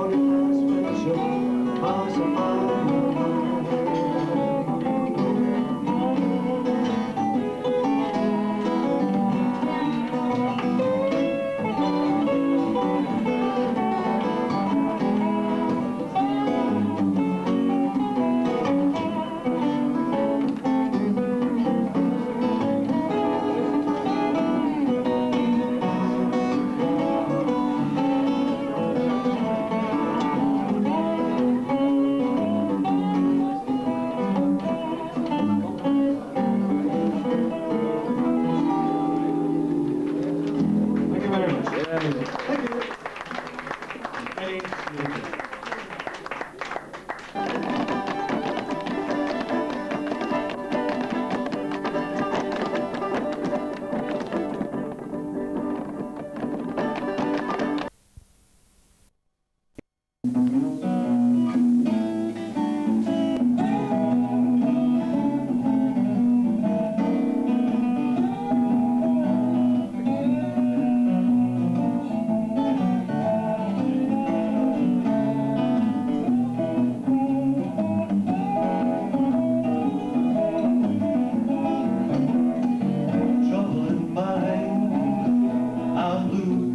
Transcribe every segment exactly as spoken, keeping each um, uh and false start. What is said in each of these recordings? I'm blue,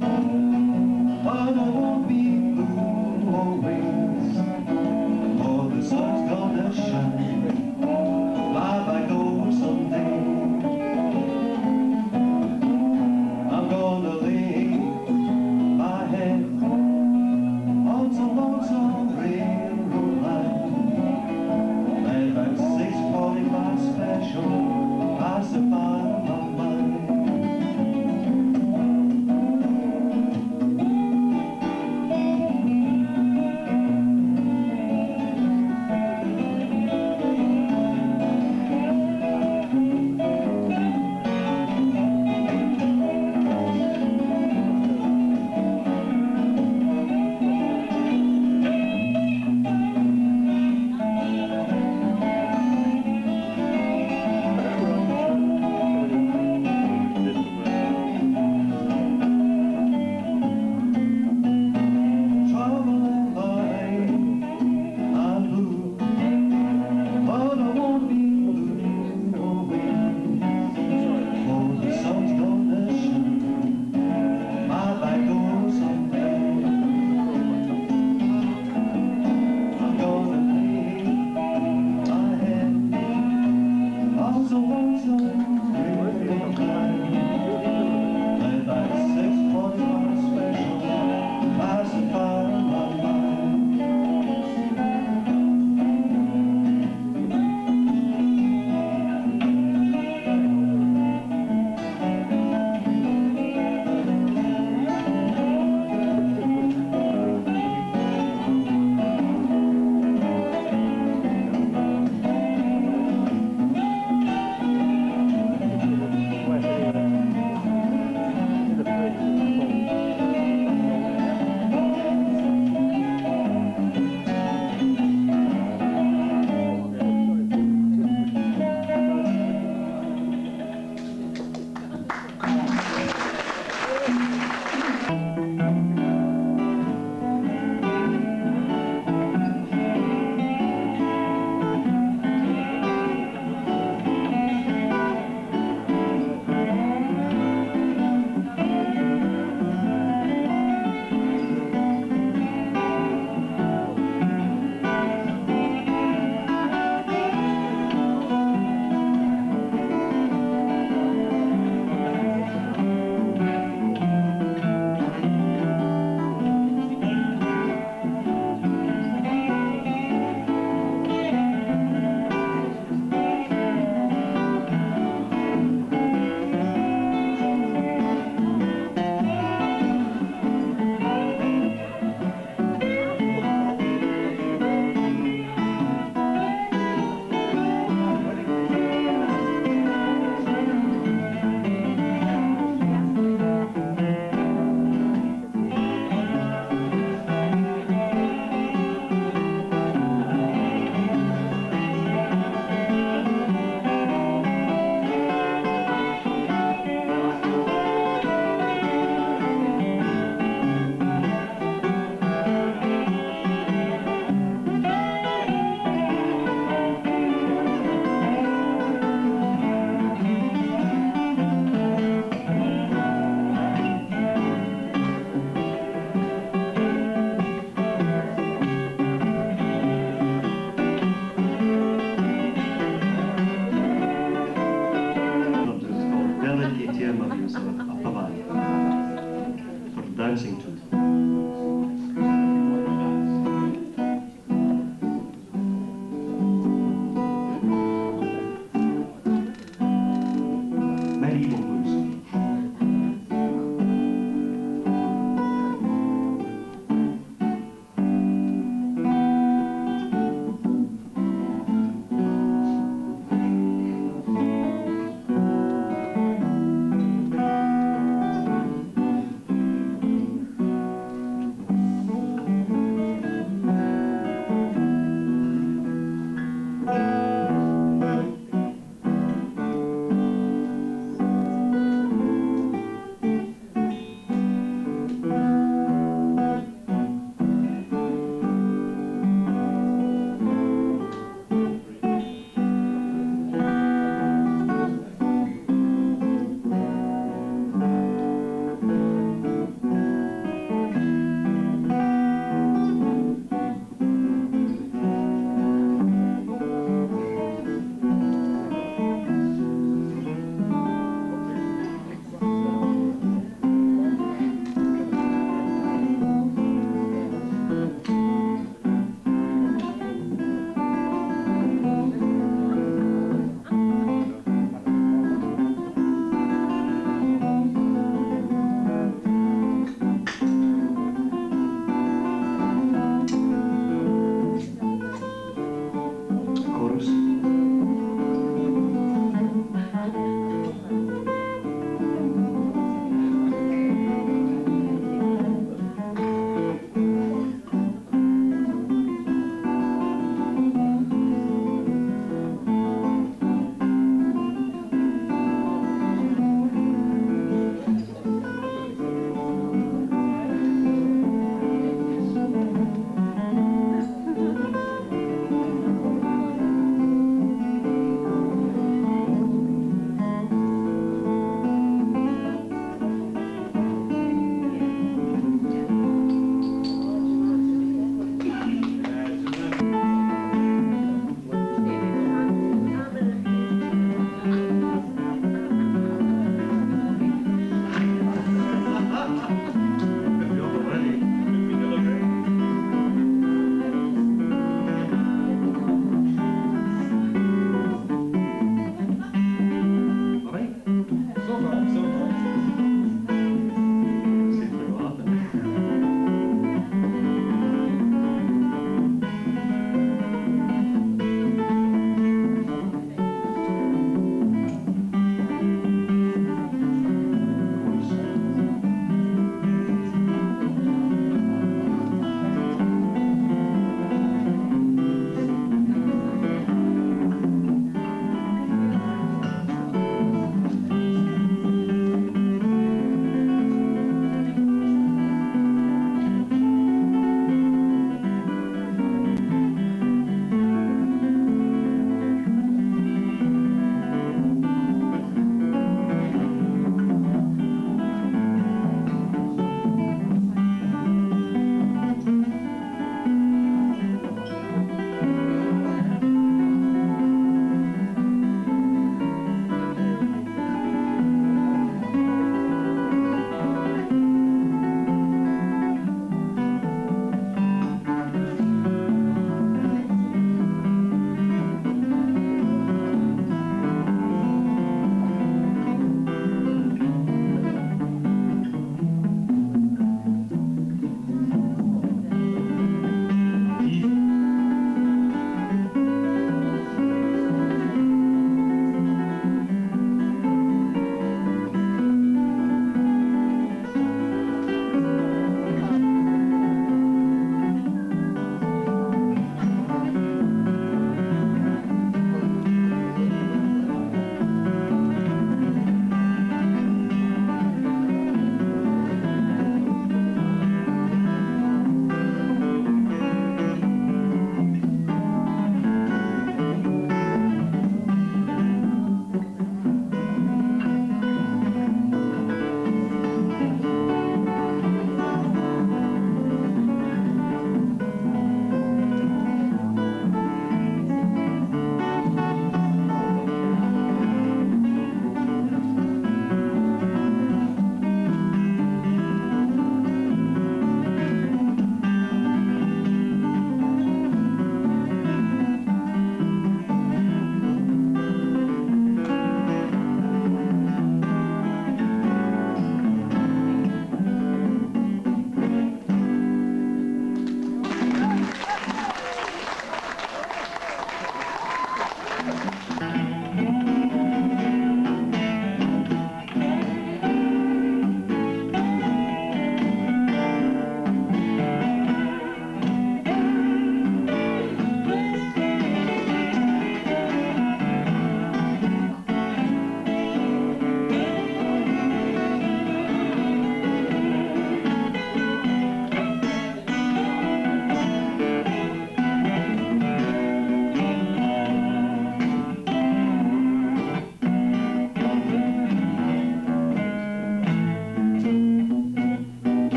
but I won't be blue always.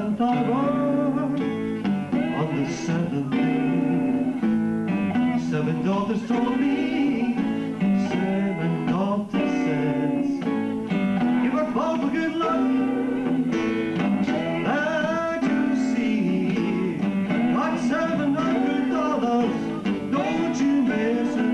seventh of August, on the seventh, seven daughters told me, seven daughters says, you were born for good luck, glad to see, got seven hundred dollars, don't you miss it.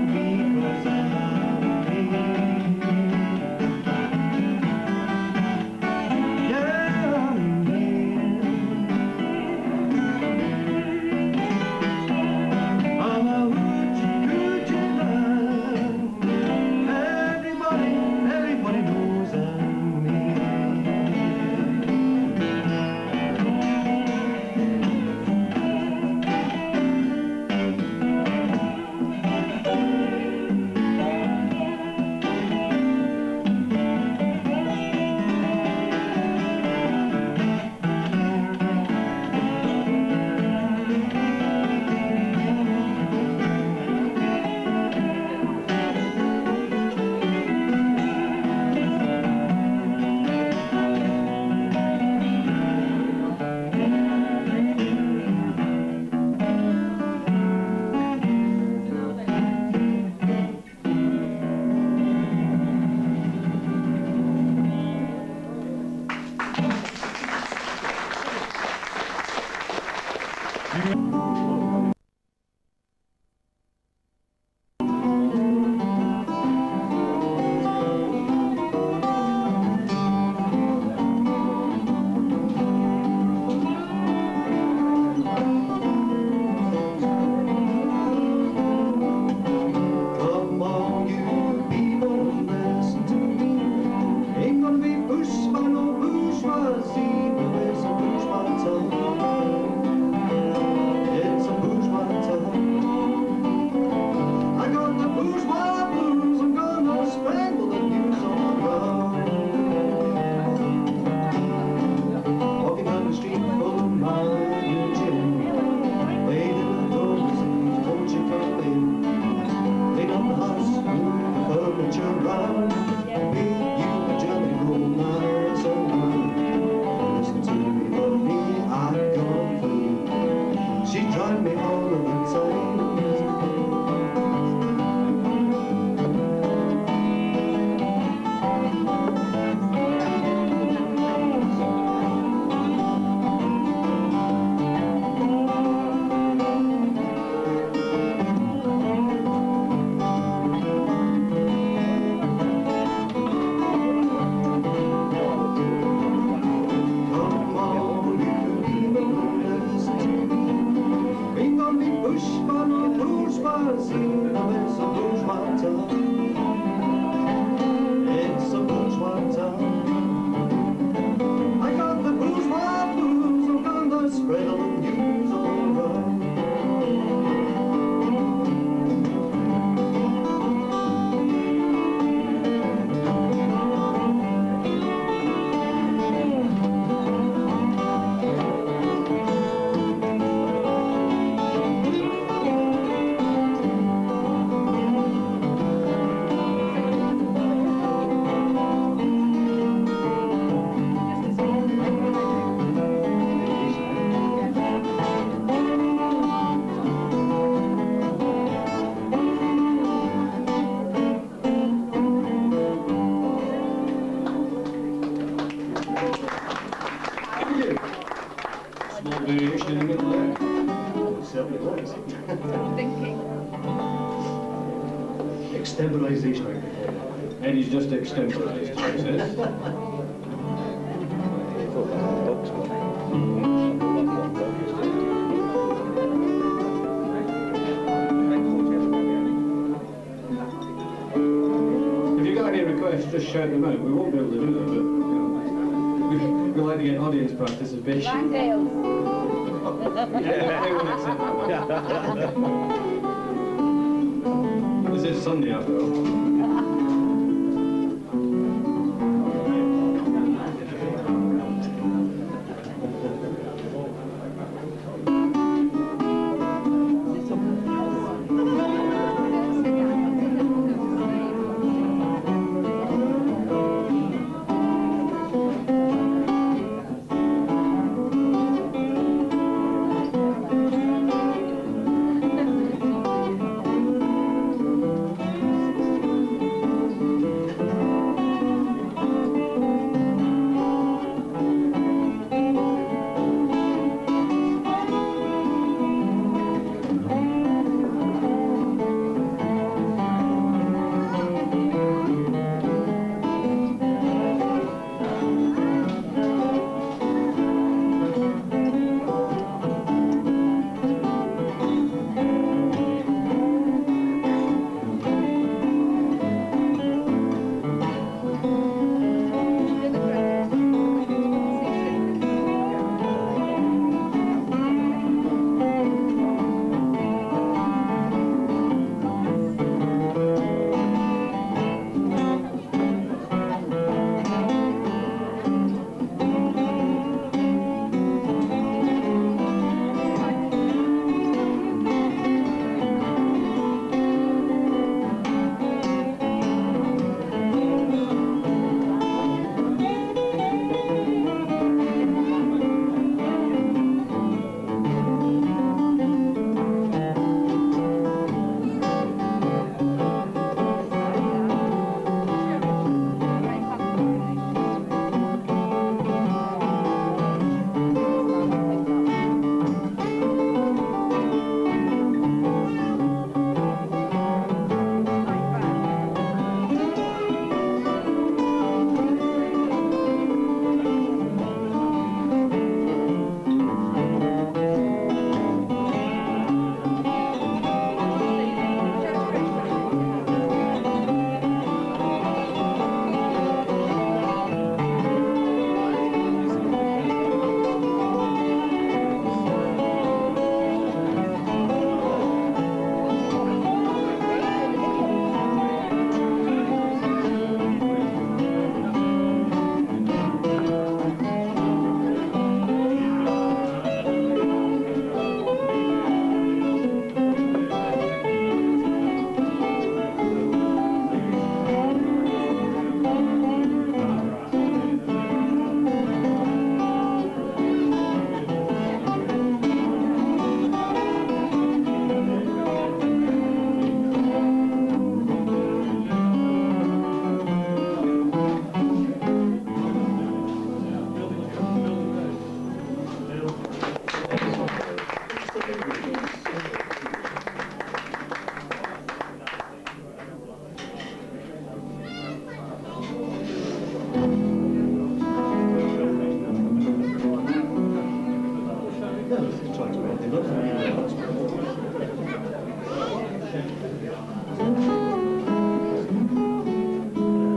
No, they're trying to read. They're not familiar with the hospital.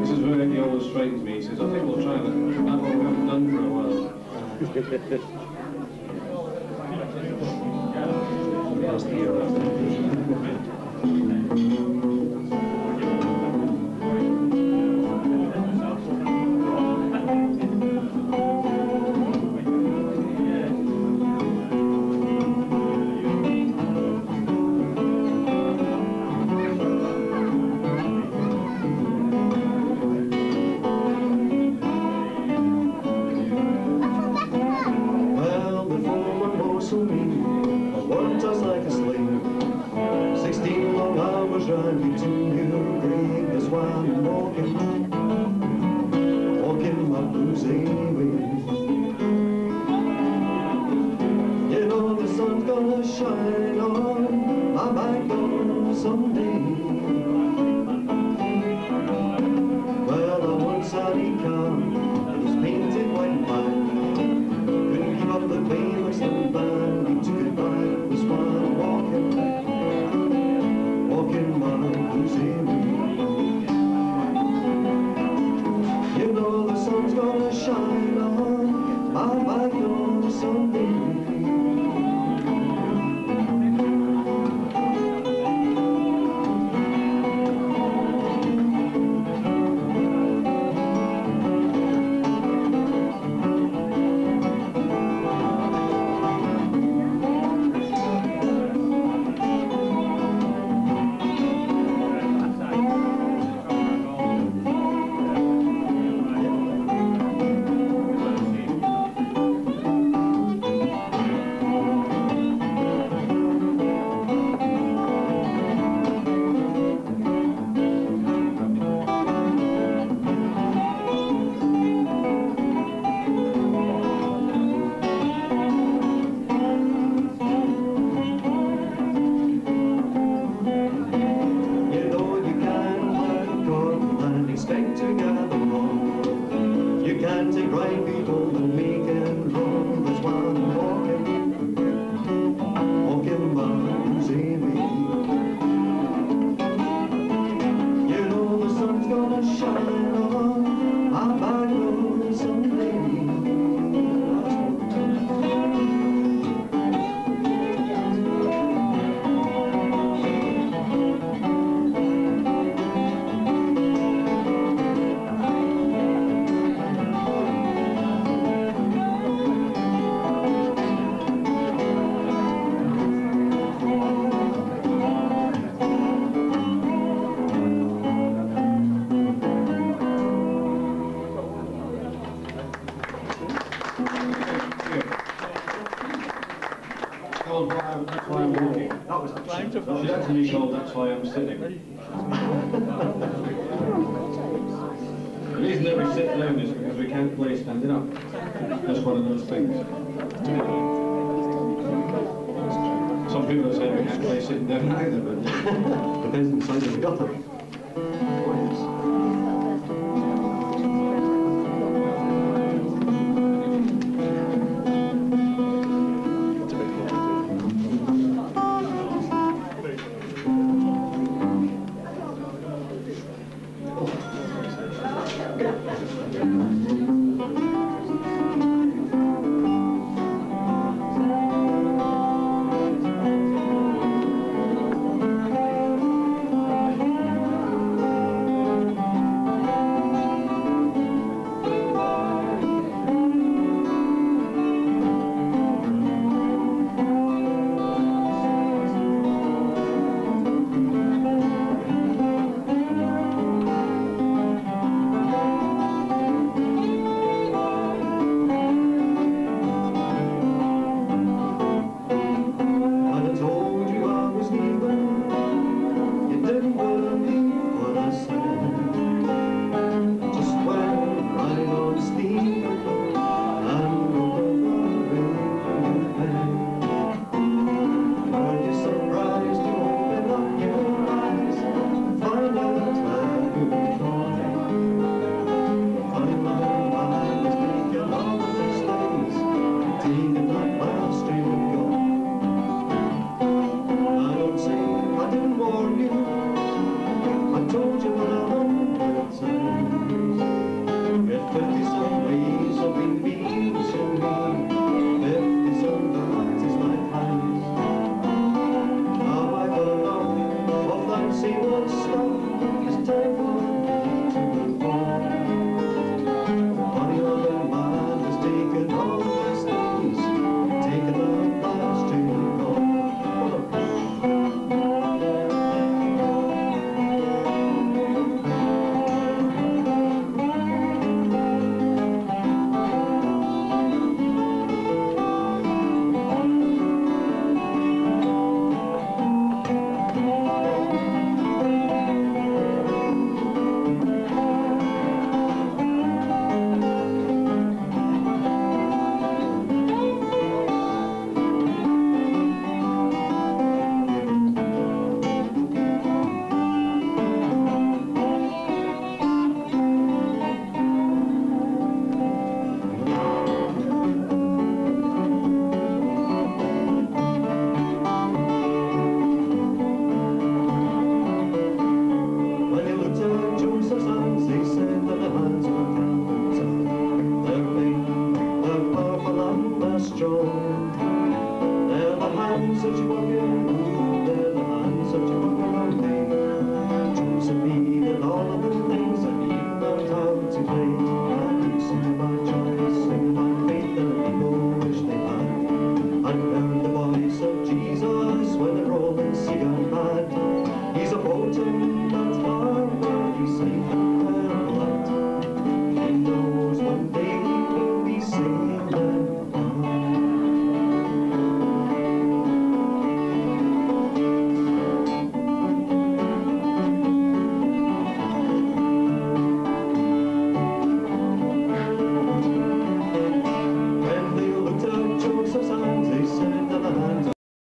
Missus Wernicke always straightens me. He says, I think we'll try that. That's what we haven't done for a while. Last year after. world, and the hands that you are given.